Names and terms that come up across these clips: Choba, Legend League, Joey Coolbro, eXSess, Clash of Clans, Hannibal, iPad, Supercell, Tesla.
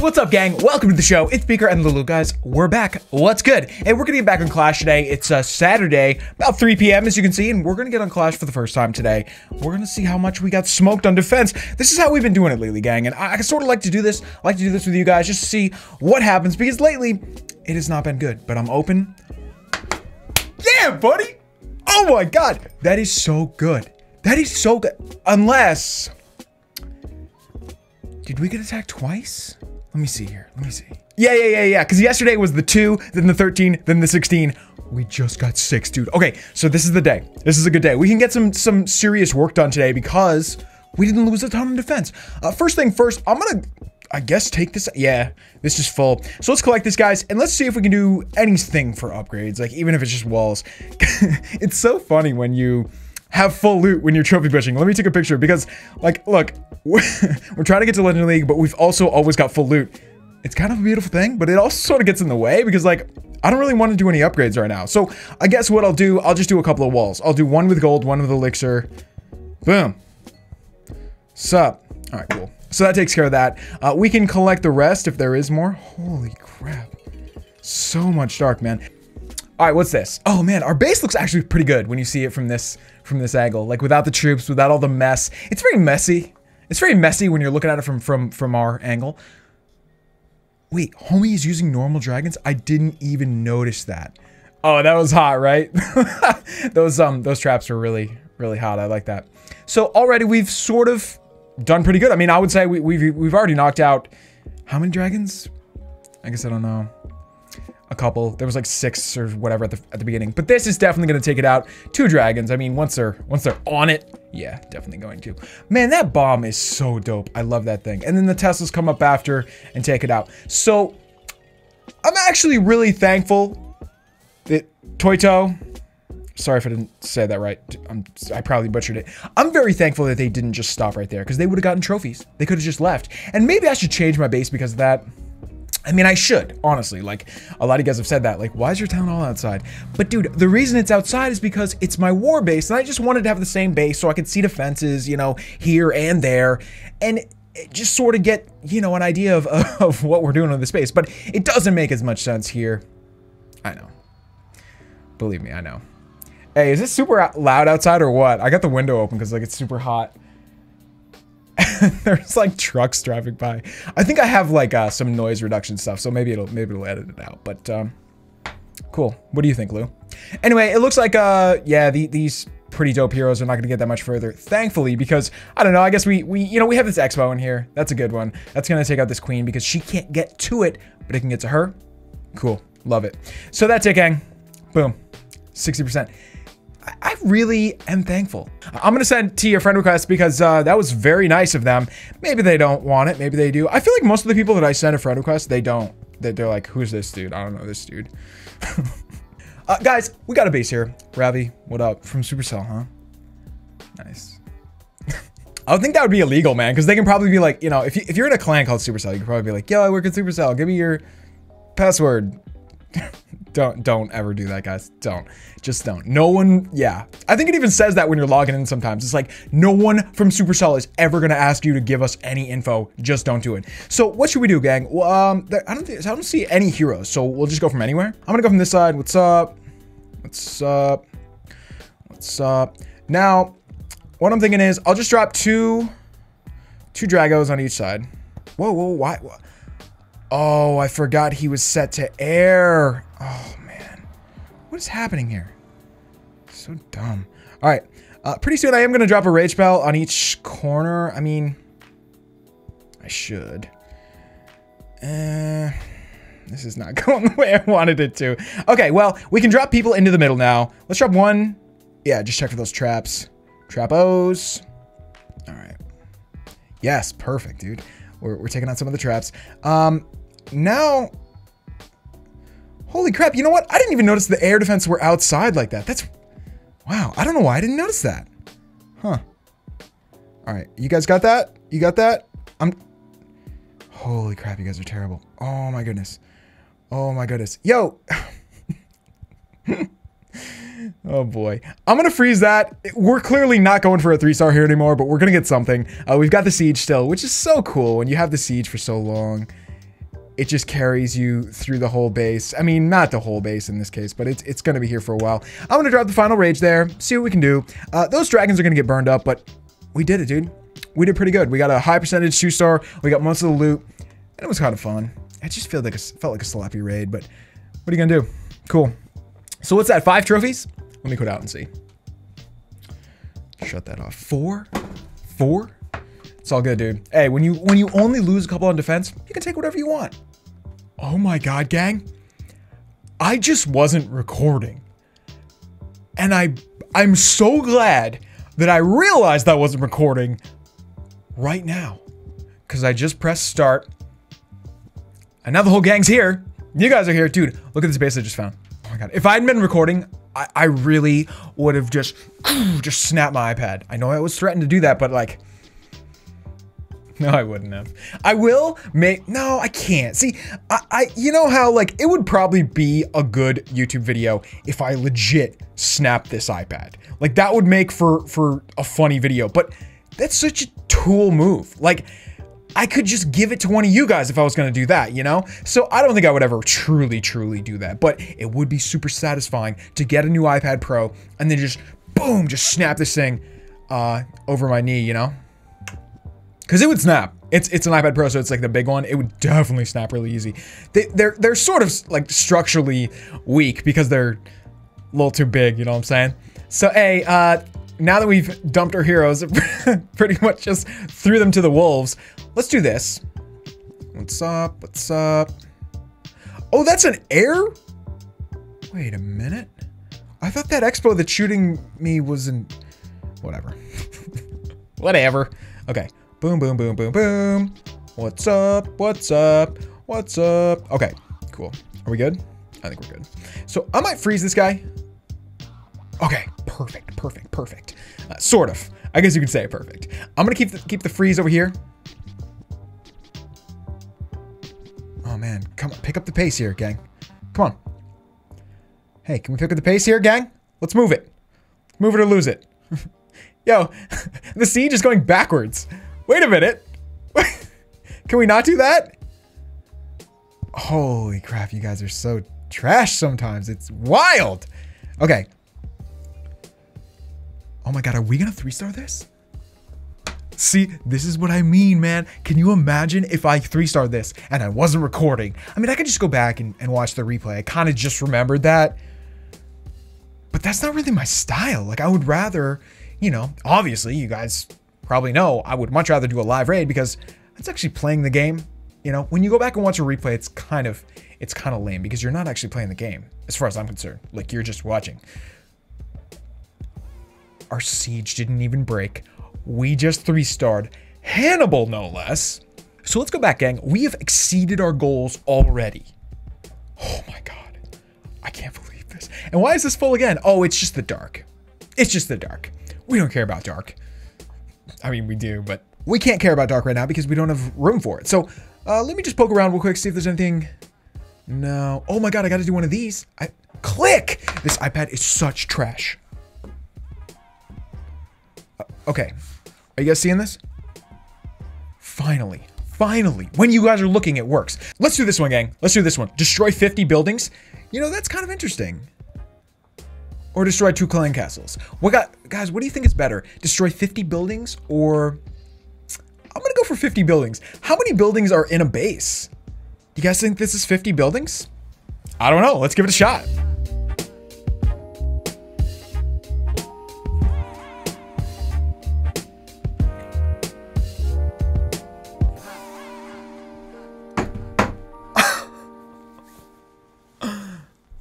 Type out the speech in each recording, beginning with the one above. What's up, gang? Welcome to the show. It's Beaker and Lulu. Guys, we're back. What's good? Hey, we're gonna get back on Clash today. It's Saturday, about 3 p.m. as you can see, and we're gonna get on Clash for the first time today. We're gonna see how much we got smoked on defense. This is how we've been doing it lately, gang, and I sort of like to do this. I like to do this with you guys just to see what happens, because lately it has not been good, but I'm open. Yeah, buddy! Oh my god! That is so good. That is so good. Unless... did we get attacked twice? Let me see here. Let me see. Yeah. Because yesterday was the 2, then the 13, then the 16. We just got 6, dude. Okay, so this is the day. This is a good day. We can get some serious work done today because we didn't lose a ton of defense. First thing first, I'm going to, I guess, take this. Yeah, this is full. So let's collect this, guys, and let's see if we can do anything for upgrades, like even if it's just walls. It's so funny when you... have full loot when you're trophy pushing. Let me take a picture because, like, look, we're trying to get to Legend League, but we've also always got full loot. It's kind of a beautiful thing, but it also sort of gets in the way because, like, I don't really want to do any upgrades right now. So I guess what I'll do, I'll just do a couple of walls. I'll do one with gold, one with elixir. Boom. Sup. All right, cool. So that takes care of that. We can collect the rest if there is more. Holy crap. So much dark, man. All right, what's this? Oh man, our base looks actually pretty good when you see it from this angle, like without the troops, without all the mess. It's very messy. It's very messy when you're looking at it from our angle. Wait, homie is using normal dragons? I didn't even notice that. Oh, that was hot, right? Those traps were really hot. I like that. So already we've sort of done pretty good. I mean, I would say we've already knocked out how many dragons? I guess I don't know. A couple. There was like 6 or whatever at the beginning, but this is definitely going to take it out. 2 dragons. I mean, once they're on it, yeah, definitely going to. Man, that bomb is so dope. I love that thing. And then the Teslas come up after and take it out. So I'm actually really thankful that Toito. Sorry if I didn't say that right. I probably butchered it. I'm very thankful that they didn't just stop right there because they would have gotten trophies. They could have just left. And maybe I should change my base because of that. I mean, I should, honestly, like, a lot of you guys have said that, like, why is your town all outside? But dude, the reason it's outside is because it's my war base, and I just wanted to have the same base so I could see defenses, you know, here and there, and just sort of get, you know, an idea of what we're doing on this base. But it doesn't make as much sense here. I know. Believe me, I know. Hey, is this super loud outside or what? I got the window open because, like, it's super hot. There's like trucks driving by. I think I have like some noise reduction stuff, so maybe it'll edit it out. But cool. What do you think, Lou? Anyway, it looks like yeah, these pretty dope heroes are not gonna get that much further, thankfully, because I don't know. I guess we you know, we have this Expo in here. That's a good one. That's gonna take out this queen because she can't get to it, but it can get to her. Cool, love it. So that's it, gang. Boom, 60%. I really am thankful. I'm gonna send T a friend request because that was very nice of them. Maybe they don't want it, maybe they do. I feel like most of the people that I send a friend request, they don't. They're like, who's this dude? I don't know this dude. Guys, we got a base here. Ravi, what up? From Supercell, huh? Nice. I would think that would be illegal, man, because they can probably be like, you know, if you're in a clan called Supercell, you can probably be like, yo, I work at Supercell, give me your password. Don't ever do that, guys. Don't. Just don't. No one, yeah. I think it even says that when you're logging in sometimes. It's like, no one from Supercell is ever going to ask you to give us any info. Just don't do it. So what should we do, gang? Well, I don't see any heroes, so we'll just go from anywhere. I'm going to go from this side. What's up? What's up? What's up? Now, what I'm thinking is, I'll just drop two Dragos on each side. Whoa, whoa, why? Oh, I forgot he was set to air. Oh, man. What is happening here? So dumb. All right. Pretty soon, I am going to drop a Rage Bell on each corner. I mean, I should. This is not going the way I wanted it to. Okay, well, we can drop people into the middle now. Let's drop one. Yeah, just check for those traps. Trapos. All right. Yes, perfect, dude. We're taking out some of the traps. Now, holy crap, you know what? I didn't even notice the air defense were outside like that. That's, wow, I don't know why I didn't notice that. Huh. All right, you guys got that? You got that? Holy crap, you guys are terrible. Oh my goodness. Oh my goodness. Yo. Oh boy. I'm gonna freeze that. We're clearly not going for a 3-star here anymore, but we're gonna get something. We've got the siege still, which is so cool when you have the siege for so long. it just carries you through the whole base. I mean, not the whole base in this case, but it's going to be here for a while. I'm going to drop the final rage there, see what we can do. Those dragons are going to get burned up, but we did it, dude. We did pretty good. We got a high percentage 2-star. We got most of the loot, and it was kind of fun. It just felt like a sloppy raid, but what are you going to do? Cool. So what's that, 5 trophies? Let me quit out and see. Shut that off. 4? It's all good, dude. Hey, when you only lose a couple on defense, you can take whatever you want. Oh my God, gang. I just wasn't recording. And I'm so glad that I realized I wasn't recording right now. Because I just pressed start. And now the whole gang's here. You guys are here. Dude, look at this base I just found. Oh my God. If I hadn't been recording, I really would have just snapped my iPad. I know I was threatened to do that, but like... No, I wouldn't have. I will make... No, I can't. See, you know how, like, it would probably be a good YouTube video if I legit snapped this iPad. Like, that would make for a funny video, but that's such a tool move. Like, I could just give it to one of you guys if I was going to do that, you know? So I don't think I would ever truly do that, but it would be super satisfying to get a new iPad Pro and then just, boom, just snap this thing over my knee, you know? Because it would snap. It's an iPad Pro, so it's like the big one. It would definitely snap really easy. They're sort of like structurally weak because they're a little too big, you know what I'm saying? So hey, now that we've dumped our heroes, pretty much just threw them to the wolves, let's do this. What's up? What's up? Oh, that's an air? Wait a minute. I thought that expo that's shooting me was in... Whatever. Whatever. Okay. Boom, boom, boom, boom, boom. What's up? What's up? What's up? Okay, cool. Are we good? I think we're good. So I might freeze this guy. Okay, perfect. Sort of. I guess you could say perfect. I'm gonna keep the freeze over here. Oh man, come on, pick up the pace here, gang. Come on. Hey, can we pick up the pace here, gang? Let's move it. Move it or lose it. Yo, the siege is going backwards. Wait a minute. Can we not do that? Holy crap, you guys are so trash sometimes. It's wild. Okay. Oh my God, are we gonna 3-star this? See, this is what I mean, man. Can you imagine if I 3-star this and I wasn't recording? I mean, I could just go back and watch the replay. I kind of just remembered that. But that's not really my style. Like, I would rather, you know, obviously you guys... probably no, I would much rather do a live raid because that's actually playing the game. You know, when you go back and watch a replay, it's kind of lame because you're not actually playing the game as far as I'm concerned. Like, you're just watching. Our siege didn't even break. We just 3-starred Hannibal, no less. So let's go back, gang. We have exceeded our goals already. Oh my God, I can't believe this. And why is this full again? Oh, it's just the dark. It's just the dark. We don't care about dark. I mean, we do, but we can't care about dark right now because we don't have room for it. So let me just poke around real quick, see if there's anything. No. Oh my God, I got to do one of these. Click! This iPad is such trash. Okay. Are you guys seeing this? Finally. Finally. When you guys are looking, it works. Let's do this one, gang. Let's do this one. Destroy 50 buildings. You know, that's kind of interesting. Or destroy 2 clan castles. What got, guys, what do you think is better? Destroy 50 buildings or... I'm gonna go for 50 buildings. How many buildings are in a base? You guys think this is 50 buildings? I don't know. Let's give it a shot.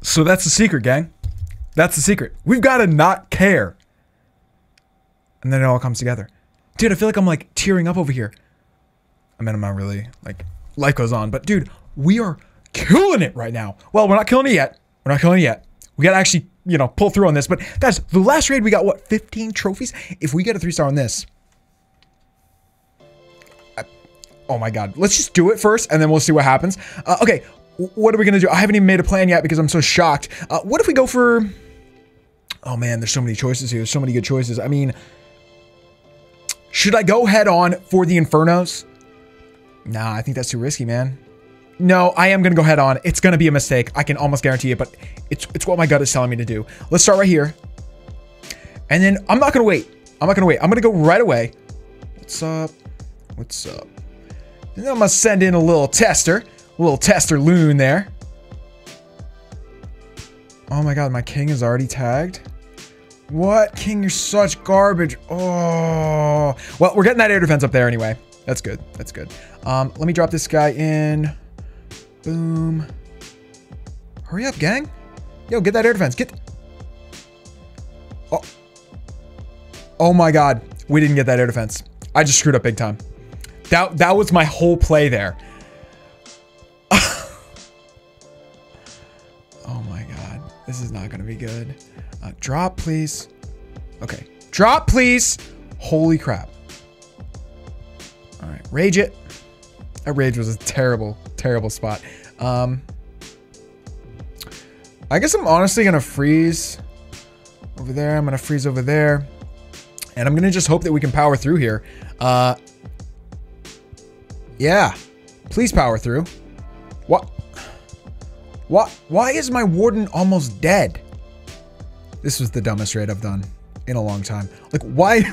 So that's the secret, gang. That's the secret. We've got to not care. And then it all comes together. Dude, I feel like I'm like tearing up over here. I mean, I'm not really, like, life goes on, but dude, we are killing it right now. Well, we're not killing it yet. We're not killing it yet. We got to actually, you know, pull through on this, but guys, the last raid, we got what, 15 trophies? If we get a 3-star on this, oh my God, let's just do it first and then we'll see what happens. Okay. What are we going to do? I haven't even made a plan yet because I'm so shocked. What if we go for... Oh man, there's so many choices here. There's so many good choices. I mean, should I go head on for the Infernos? Nah, I think that's too risky, man. No, I am going to go head on. It's going to be a mistake. I can almost guarantee it, but it's what my gut is telling me to do. Let's start right here. And then I'm not going to wait. I'm not going to wait. I'm going to go right away. What's up? What's up? And then I'm going to send in a little tester loon there. Oh my God, my king is already tagged. What? King, you're such garbage. Oh. Well, we're getting that air defense up there anyway. That's good. That's good. Let me drop this guy in. Boom. Hurry up, gang. Yo, get that air defense. Get... Oh. Oh my God. We didn't get that air defense. I just screwed up big time. That was my whole play there. Oh my God. This is not going to be good. Drop, please. Okay. Drop, please. Holy crap. All right. Rage it. That rage was a terrible, terrible spot. I guess I'm honestly going to freeze over there. I'm going to freeze over there. And I'm going to just hope that we can power through here. Yeah. Please power through. What? What? Why is my warden almost dead? This was the dumbest raid I've done in a long time. Like, why?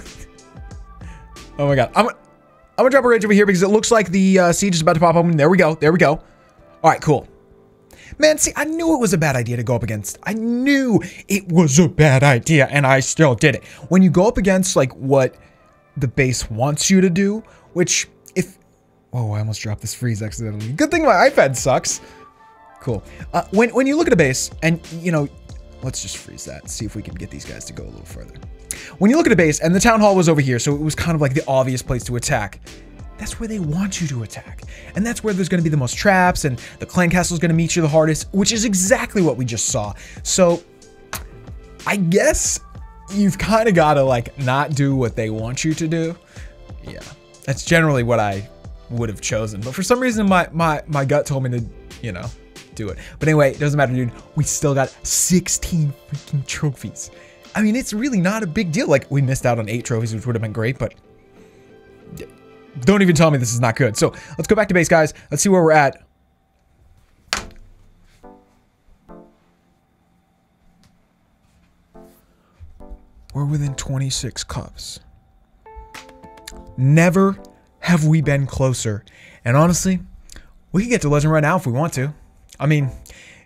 Oh my God. I'm gonna drop a rage over here because it looks like the siege is about to pop open. There we go. There we go. All right, cool. Man, see, I knew it was a bad idea to go up against. I knew it was a bad idea, and I still did it. When you go up against, like, what the base wants you to do, which if... Oh, I almost dropped this freeze accidentally. Good thing my iPad sucks. Cool. When you look at a base and, you know... Let's just freeze that. See if we can get these guys to go a little further. When you look at a base, and the town hall was over here, so it was kind of like the obvious place to attack. That's where they want you to attack. And that's where there's going to be the most traps, and the clan castle is going to meet you the hardest, which is exactly what we just saw. So I guess you've kind of got to, like, not do what they want you to do. Yeah, that's generally what I would have chosen. But for some reason, my gut told me to, you know... do it. But anyway, it doesn't matter, dude. We still got 16 freaking trophies. I mean, it's really not a big deal. Like, we missed out on 8 trophies, which would have been great, but don't even tell me this is not good. So let's go back to base, guys. Let's see where we're at. We're within 26 cups. Never have we been closer. And honestly, we can get to Legend right now if we want to. I mean,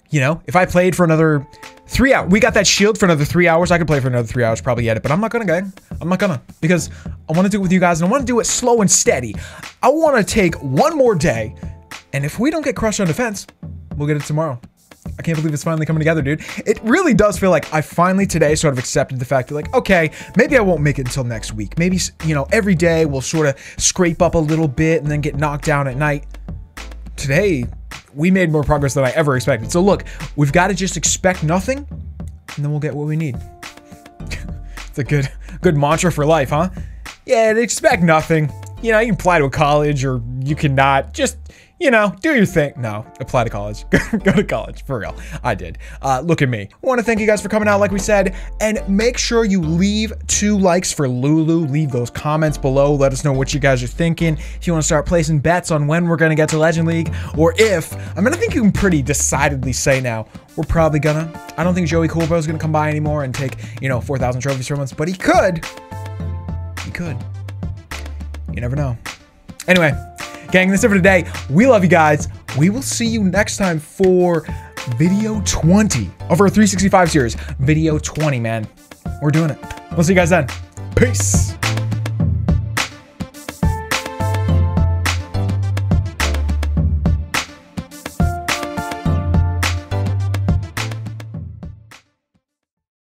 you know, if I played for another 3 hours, we got that shield for another 3 hours. I could play for another 3 hours, probably edit, but I'm not gonna, gang. I'm not gonna, because I want to do it with you guys, and I want to do it slow and steady. I want to take one more day, and if we don't get crushed on defense, we'll get it tomorrow. I can't believe it's finally coming together, dude. It really does feel like I finally today sort of accepted the fact that, like, okay, maybe I won't make it until next week. Maybe, you know, every day we'll sort of scrape up a little bit and then get knocked down at night. Today, we made more progress than I ever expected. So look, we've got to just expect nothing, and then we'll get what we need. It's a good mantra for life, huh? Yeah, expect nothing. You know, you can apply to a college, or you cannot. Just, you know, do your thing. No, apply to college. Go to college, for real. I did. Look at me. I want to thank you guys for coming out, like we said, and make sure you leave 2 likes for Lulu. Leave those comments below. Let us know what you guys are thinking. If you want to start placing bets on when we're going to get to Legend League, or if, I mean, I think you can pretty decidedly say now, we're probably gonna. I don't think Joey Coolbro is going to come by anymore and take, you know, 4,000 trophies from us, but he could. He could. You never know. Anyway, gang, that's it for today. We love you guys. We will see you next time for video 20 of our 365 series. Video 20, man. We're doing it. We'll see you guys then. Peace.